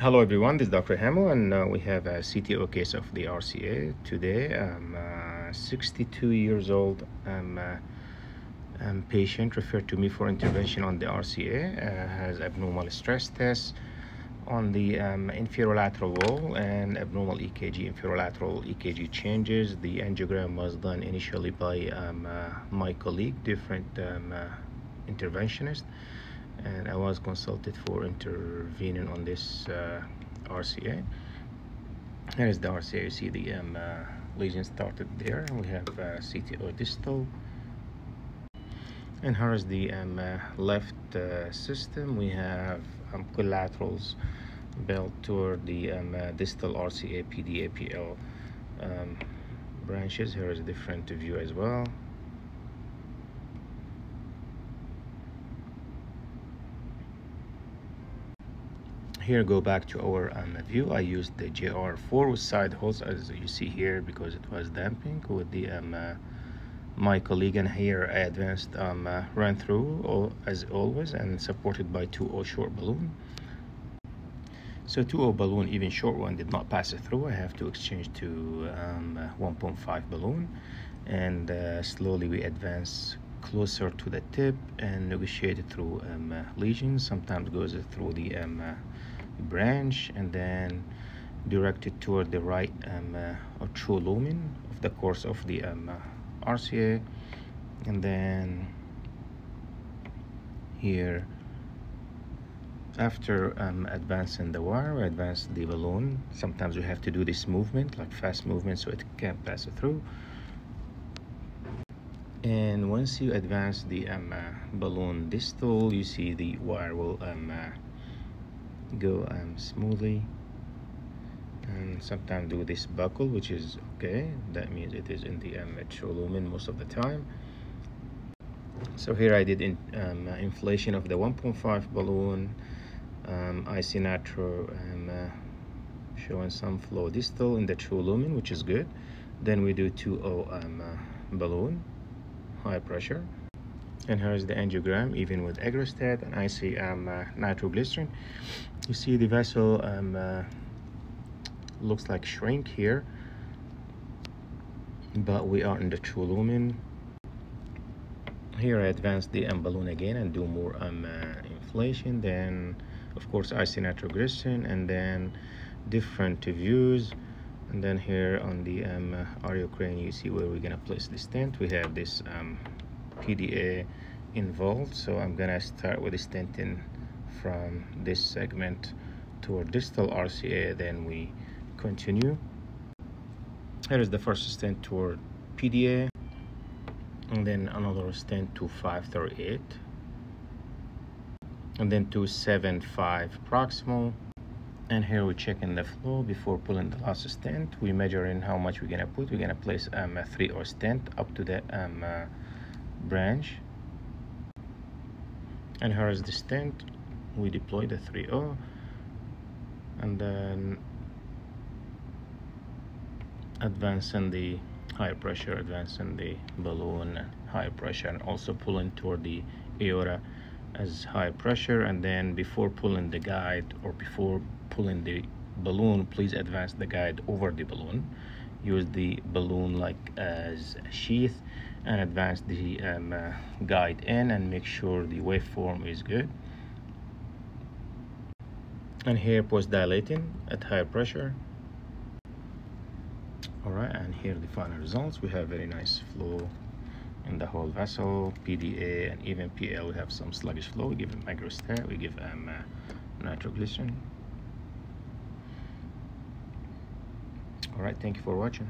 Hello everyone, this is Dr. Hamo, and we have a CTO case of the RCA today. I'm 62 years old. I'm patient referred to me for intervention on the RCA, has abnormal stress test on the inferolateral wall and abnormal EKG, inferolateral EKG changes. The angiogram was done initially by my colleague, different interventionist, and I was consulted for intervening on this RCA. Here is the RCA. You see the lesion started there. We have CTO distal, and here is the left system. We have collaterals built toward the distal RCA PDAPL branches. Here is a different view as well. Here, go back to our view. I used the JR4 with side holes, as you see here, because it was damping with the my colleague, and here I advanced ran through as always, and supported by 2-0 short balloon. So 2-0 balloon, even short one, did not pass it through. I have to exchange to 1.5 balloon, and slowly we advance closer to the tip and negotiate it through lesions. Sometimes goes through the branch and then directed toward the right or true lumen of the course of the RCA, and then here after advancing the wire, we advance the balloon. Sometimes we have to do this movement, like fast movement, so it can't pass it through. And once you advance the balloon distal, you see the wire will go smoothly, and sometimes do this buckle, which is okay. That means it is in the true lumen most of the time. So here I did inflation of the 1.5 balloon. I see nitro showing some flow distal in the true lumen, which is good. Then we do 2-0 balloon, high pressure, and here is the angiogram even with agrostat, and I see nitroglycerin. You see the vessel looks like shrink here, but we are in the true lumen. Here I advance the balloon again and do more inflation. Then of course I see nitroglycerin, and then different views. And then here on the areocrane, you see where we're gonna place the stent. We have this PDA involved, so I'm gonna start with the stenting from this segment toward distal RCA, then we continue. Here is the first stent toward PDA, and then another stent to 538, and then to 75 proximal. And here we're checking the flow before pulling the last stent. We're measuring how much we're gonna put. We're gonna place a 3-0 stent up to the branch. And here is the stent. We deploy the 3-0, and then advancing the high pressure, advancing the balloon high pressure, and also pulling toward the aorta as high pressure. And then before pulling the guide or before pulling the balloon, please advance the guide over the balloon. Use the balloon like as a sheath and advance the guide in, and make sure the waveform is good. And here post dilating at high pressure. All right, and here the final results. We have very nice flow in the whole vessel, PDA and even PL. We have some sluggish flow. We give them agrostat, we give them nitroglycerin. All right, thank you for watching.